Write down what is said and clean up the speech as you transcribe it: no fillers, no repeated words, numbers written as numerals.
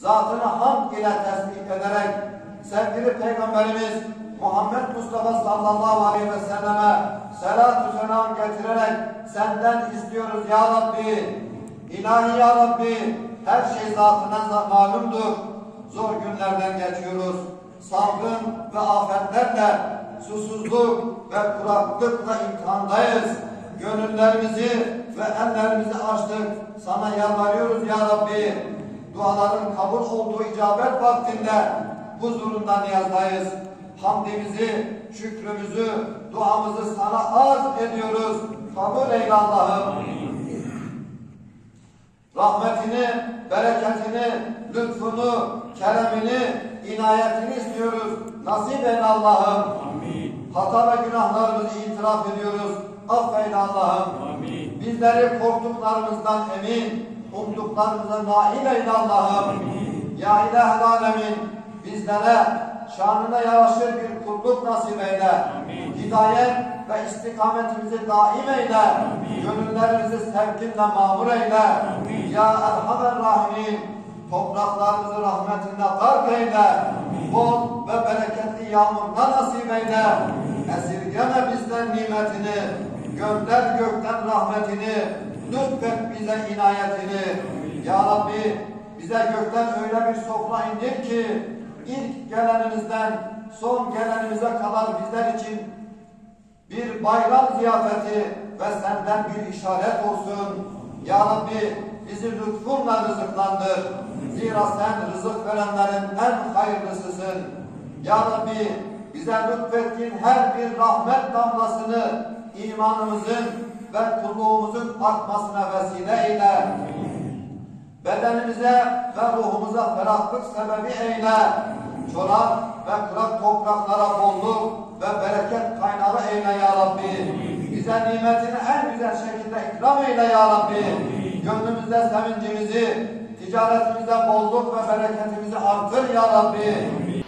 zatına hamd ile tesbih ederek sevgili Peygamberimiz Muhammed Mustafa sallallahu aleyhi ve selleme selatü selam getirerek senden istiyoruz ya Rabbi, ilahi ya Rabbi, her şey zatına malumdur. Zor günlerden geçiyoruz. Salgın ve afetlerle, susuzluk ve kuraklıkla imtihandayız. Gönüllerimizi ve ellerimizi açtık. Sana yalvarıyoruz ya Rabbi. Duaların kabul olduğu icabet vaktinde huzurunda niyazdayız. Hamdimizi, şükrümüzü, duamızı sana arz ediyoruz. Kabul eyle Allah'ım. Rahmetini, bereketini, lütfunu, keremini, inayetini istiyoruz. Nasip eyle Allah'ım. Hata ve günahlarımızı itiraf ediyoruz. Affeyle Allah'ım. Bizleri korktuklarımızdan emin, umduklarımıza nail eyle Allah'ım. Ya İlahel Alemin, bizlere şanına yaraşır bir kulluk nasip eyle. Hidayet ve istikametimizi daim eyle. Gönüllerimizi sevginle mamur eyle. Ya Erhamer Rahimin, topraklarımızı rahmetinle gark eyle. Bol ve bereketli yağmurla nasip eyle. Esirgeme bizden nimetini, gönder gökten rahmetini, lütfet bize inayetini. Ya Rabbi, bize gökten öyle bir sofra indir ki, ilk gelenimizden son gelenimize kadar bizler için bir bayram ziyafeti ve senden bir işaret olsun. Ya Rabbi, bizi lütfunla rızıklandır. Zira sen rızık verenlerin en hayırlısısın. Ya Rabbi, bize lütfettiğin her bir rahmet damlasını imanımızın ve kulluğumuzun artmasına vesile eyle. Bedenimize ve ruhumuza ferahlık sebebi eyle. Çorak ve kurak topraklara bolluk ve bereket kaynağı eyle ya Rabbi. Bize nimetini en güzel şekilde ikram eyle ya Rabbi. Gönlümüzde sevincimizi, ticaretimizde bolluk ve bereketimizi artır ya Rabbi.